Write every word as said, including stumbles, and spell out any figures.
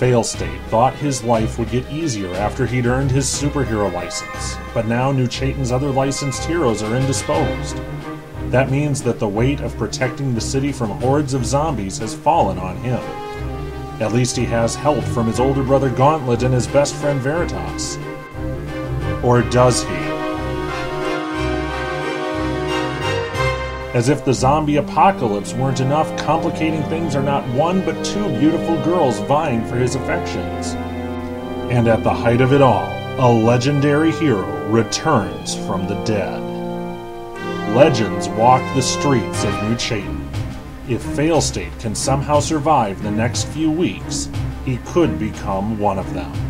Failstate thought his life would get easier after he'd earned his superhero license, but now New Chatham's other licensed heroes are indisposed. That means that the weight of protecting the city from hordes of zombies has fallen on him. At least he has help from his older brother Gauntlet and his best friend Veritas. Or does he? As if the zombie apocalypse weren't enough, complicating things are not one but two beautiful girls vying for his affections. And at the height of it all, a legendary hero returns from the dead. Legends walk the streets of New Chatham. If Failstate can somehow survive the next few weeks, he could become one of them.